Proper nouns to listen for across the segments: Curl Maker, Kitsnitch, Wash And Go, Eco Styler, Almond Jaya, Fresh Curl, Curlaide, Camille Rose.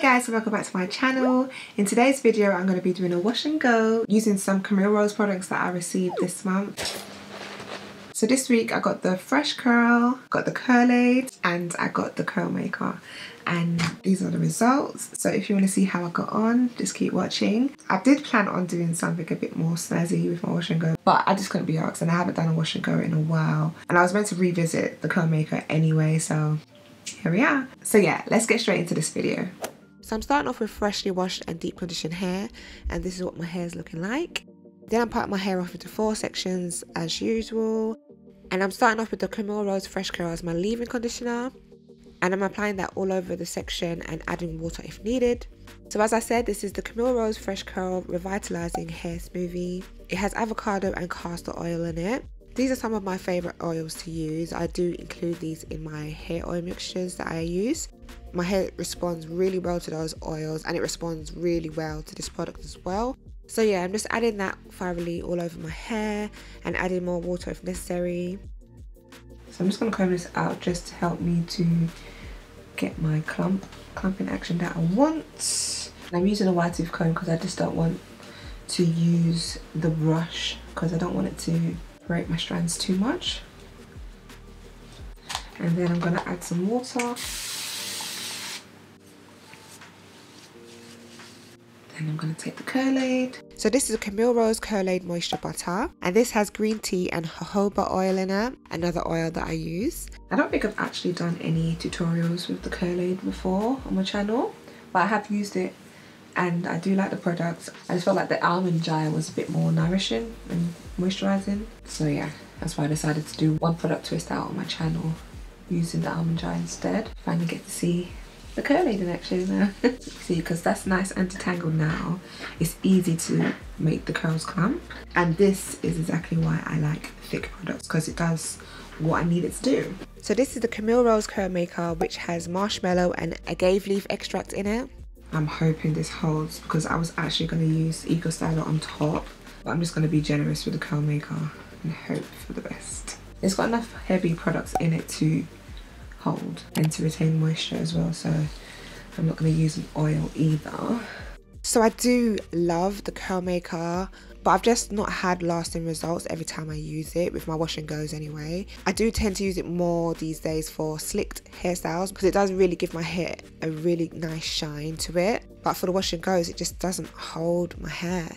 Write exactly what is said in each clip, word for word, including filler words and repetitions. Hey guys, welcome back to my channel. In today's video I'm going to be doing a wash and go using some Camille Rose products that I received this month. So this week I got the Fresh Curl, got the Curlaide, and I got the Curl Maker. And these are the results. So if you want to see how I got on, just keep watching. I did plan on doing something a bit more snazzy with my wash and go, but I just couldn't be asked and I haven't done a wash and go in a while. And I was meant to revisit the Curl Maker anyway, so here we are. So yeah, let's get straight into this video. So I'm starting off with freshly washed and deep conditioned hair, and this is what my hair is looking like. Then I'm parting my hair off into four sections as usual. And I'm starting off with the Camille Rose Fresh Curl as my leave-in conditioner. And I'm applying that all over the section and adding water if needed. So as I said, this is the Camille Rose Fresh Curl Revitalizing Hair Smoothie. It has avocado and castor oil in it. These are some of my favorite oils to use. I do include these in my hair oil mixtures that I use. My hair responds really well to those oils, and it responds really well to this product as well. So yeah, I'm just adding that thoroughly all over my hair and adding more water if necessary. So I'm just going to comb this out just to help me to get my clump, clumping action that I want. And I'm using a wide tooth comb because I just don't want to use the brush because I don't want it to break my strands too much. And then I'm going to add some water. And I'm going to take the Curlaide. So this is a Camille Rose Curlaide Moisture Butter, and this has green tea and jojoba oil in it, another oil that I use. I don't think I've actually done any tutorials with the Curlaide before on my channel, but I have used it and I do like the products. I just felt like the Almond Jaya was a bit more nourishing and moisturising. So yeah, that's why I decided to do one product twist out on my channel using the Almond Jaya instead. Finally get to see the Curlaide in action now. See, because that's nice and detangled now. It's easy to make the curls clump, and this is exactly why I like thick products, because it does what I need it to do. So this is the Camille Rose Curl Maker, which has marshmallow and agave leaf extract in it. I'm hoping this holds because I was actually going to use Eco Styler on top, but I'm just going to be generous with the Curl Maker and hope for the best. It's got enough heavy products in it to hold and to retain moisture as well, so I'm not going to use an oil either. So I do love the Curl Maker, but I've just not had lasting results every time I use it with my wash and goes anyway. I do tend to use it more these days for slicked hairstyles because it does really give my hair a really nice shine to it, but for the wash and goes it just doesn't hold my hair.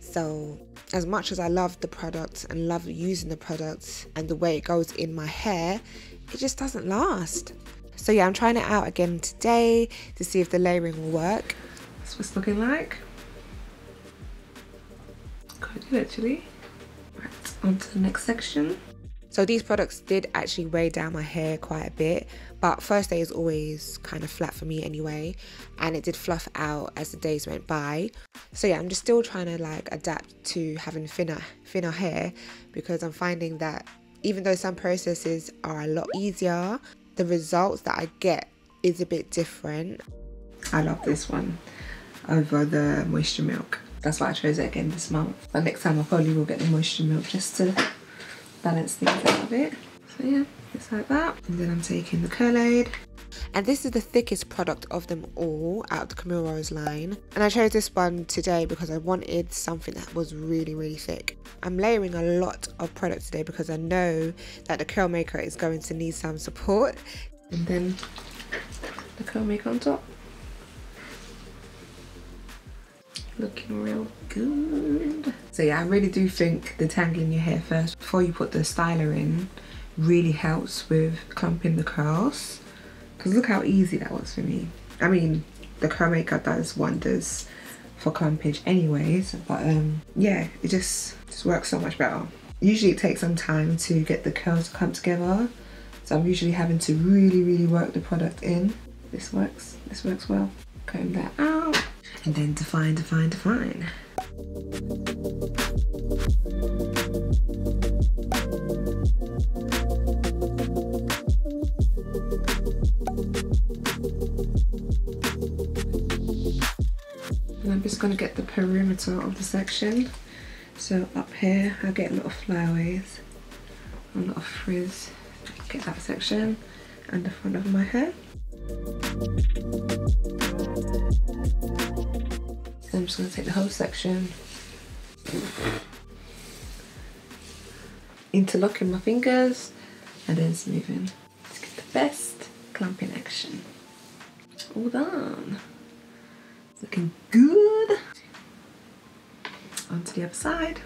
So as much as I love the product and love using the product and the way it goes in my hair, it just doesn't last. So yeah, I'm trying it out again today to see if the layering will work. That's what it's looking like. Quite good actually. Right, on to the next section. So these products did actually weigh down my hair quite a bit, but first day is always kind of flat for me anyway, and it did fluff out as the days went by. So yeah, I'm just still trying to like adapt to having thinner, thinner hair, because I'm finding that even though some processes are a lot easier, the results that I get is a bit different. I love this one over the moisture milk. That's why I chose it again this month. But next time I probably will get the moisture milk just to balance things out a bit. So yeah, just like that. And then I'm taking the Curlaide. And this is the thickest product of them all out of the Camille Rose line, and I chose this one today because I wanted something that was really really thick. I'm layering a lot of product today because I know that the Curl Maker is going to need some support. And then the Curl Maker on top, looking real good. So yeah, I really do think detangling your hair first before you put the styler in really helps with clumping the curls. Because look how easy that was for me. I mean, the Curl Maker does wonders for clumpage anyways, but um, yeah, it just, just works so much better. Usually it takes some time to get the curls to clump together, so I'm usually having to really, really work the product in. This works, this works well. Comb that out, and then define, define, define. And I'm just going to get the perimeter of the section. So up here I get a lot of flyaways, a lot of frizz. Get that section and the front of my hair. So I'm just going to take the whole section, interlocking my fingers and then smoothing. Let's get the best clamping action. All done. It's looking good. Onto the other side.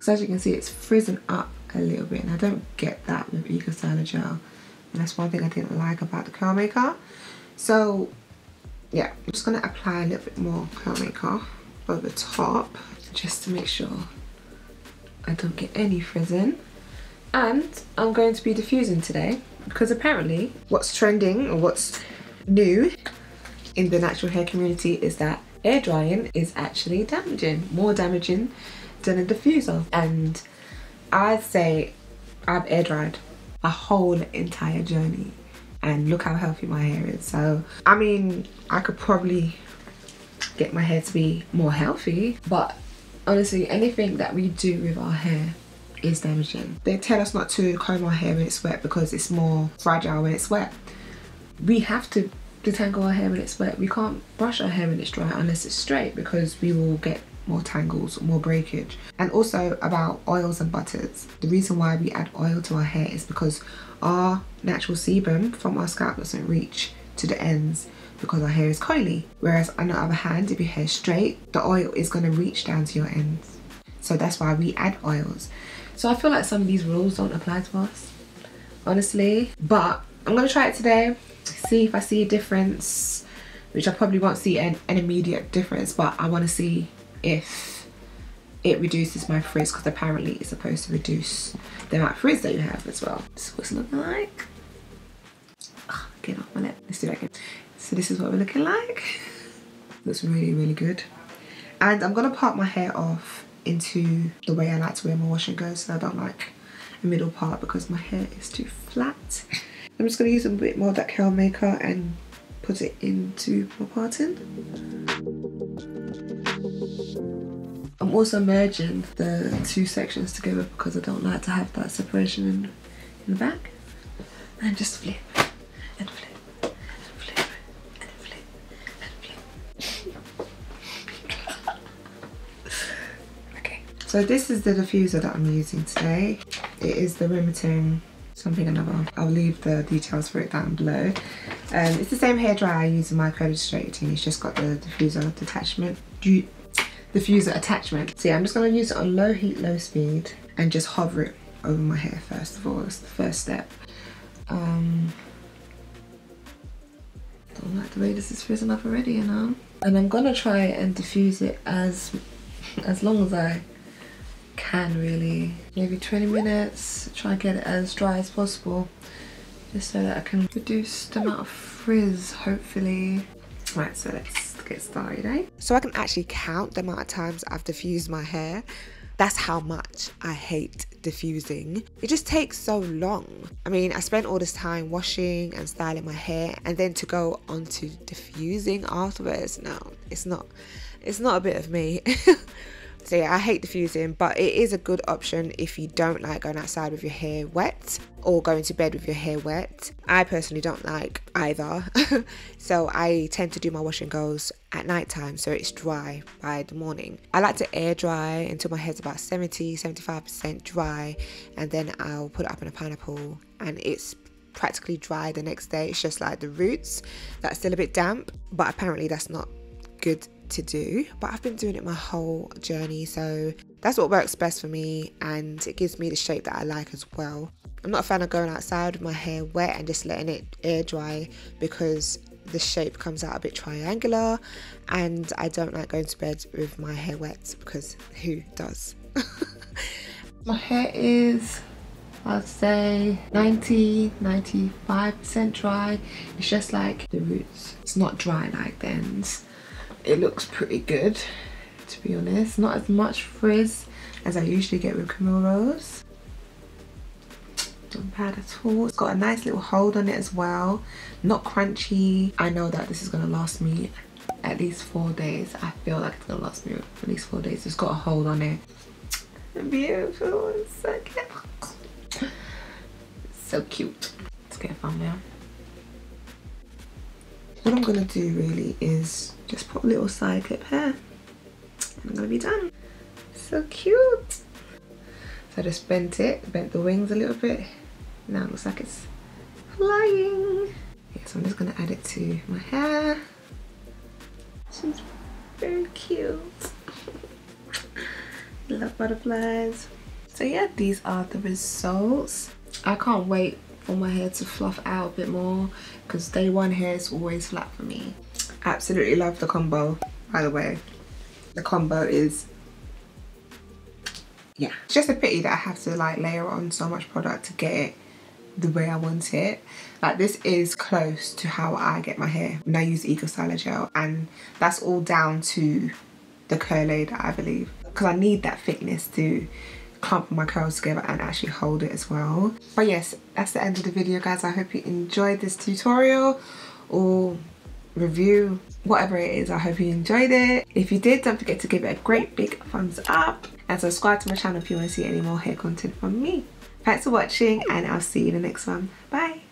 So as you can see, it's frizzing up a little bit, and I don't get that with Eco Styler gel, and that's one thing I didn't like about the Curl Maker. So yeah, I'm just going to apply a little bit more Curl Maker over the top just to make sure I don't get any frizzing. And I'm going to be diffusing today because apparently what's trending or what's new in the natural hair community is that air drying is actually damaging, more damaging than a diffuser. And I'd say I've air dried my whole entire journey and look how healthy my hair is. So, I mean, I could probably get my hair to be more healthy, but honestly, anything that we do with our hair is damaging. They tell us not to comb our hair when it's wet because it's more fragile when it's wet. We have to detangle our hair when it's wet. We can't brush our hair when it's dry unless it's straight because we will get more tangles, more breakage. And also about oils and butters. The reason why we add oil to our hair is because our natural sebum from our scalp doesn't reach to the ends because our hair is coily. Whereas on the other hand, if your hair is straight, the oil is going to reach down to your ends. So that's why we add oils. So I feel like some of these rules don't apply to us, honestly. But I'm going to try it today, see if I see a difference, which I probably won't see an, an immediate difference, but I want to see if it reduces my frizz, because apparently it's supposed to reduce the amount of frizz that you have as well. This is what it's looking like. Oh, get off my lip. Let's do that again. So this is what we're looking like. Looks really, really good. And I'm going to part my hair off into the way I like to wear my wash and go, so I don't like a middle part because my hair is too flat. I'm just going to use a bit more of that Curl Maker and put it into my parting. I'm also merging the two sections together because I don't like to have that separation in, in the back. And just flip and flip and flip and flip and flip. Okay, so this is the diffuser that I'm using today. It is the Rimatin something another. I'll leave the details for it down below. Um, it's the same hairdryer I use in my curly straight thing. It's just got the diffuser detachment. Diffuser attachment. So yeah, I'm just going to use it on low heat, low speed and just hover it over my hair first of all. That's the first step. Um, I don't like the way this is frizzing up already, you know. And I'm going to try and diffuse it as as long as I can really. Maybe twenty minutes, try and get it as dry as possible just so that I can reduce the amount of frizz hopefully. Right, so let's get started, eh? So I can actually count the amount of times I've diffused my hair. That's how much I hate diffusing. It just takes so long. I mean, I spent all this time washing and styling my hair and then to go on to diffusing afterwards. No, it's not, it's not a bit of me. So yeah, I hate diffusing, but it is a good option if you don't like going outside with your hair wet or going to bed with your hair wet. I personally don't like either. So I tend to do my wash and goes at night time, so it's dry by the morning. I like to air dry until my hair's about seventy, seventy-five percent dry, and then I'll put it up in a pineapple and it's practically dry the next day. It's just like the roots that's still a bit damp, but apparently that's not good to do. But I've been doing it my whole journey, so that's what works best for me, and it gives me the shape that I like as well. I'm not a fan of going outside with my hair wet and just letting it air dry because the shape comes out a bit triangular, and I don't like going to bed with my hair wet because who does? My hair is, I'd say, ninety, ninety-five percent dry. It's just like the roots. It's not dry like the ends. It looks pretty good, to be honest. Not as much frizz as I usually get with Camille Rose. Not bad at all. It's got a nice little hold on it as well. Not crunchy. I know that this is gonna last me at least four days. I feel like it's gonna last me at least four days. It's got a hold on it. Beautiful, it's so cute. So cute. Let's get a thumbnail. what I'm going to do really is just put a little side clip here, and I'm going to be done. So cute. So I just bent it, bent the wings a little bit. Now it looks like it's flying. Yeah, so I'm just going to add it to my hair. She's very cute. Love butterflies. So yeah, these are the results. I can't wait for my hair to fluff out a bit more because day one hair is always flat for me. Absolutely love the combo, by the way. The combo is, yeah. It's just a pity that I have to like layer on so much product to get it the way I want it. Like this is close to how I get my hair when I use Eco Styler gel, and that's all down to the Curlaide, I believe, because I need that thickness to clump my curls together and actually hold it as well. But yes, that's the end of the video, guys. I hope you enjoyed this tutorial or review, whatever it is. I hope you enjoyed it. If you did, don't forget to give it a great big thumbs up and subscribe to my channel if you want to see any more hair content from me. Thanks for watching, and I'll see you in the next one. Bye.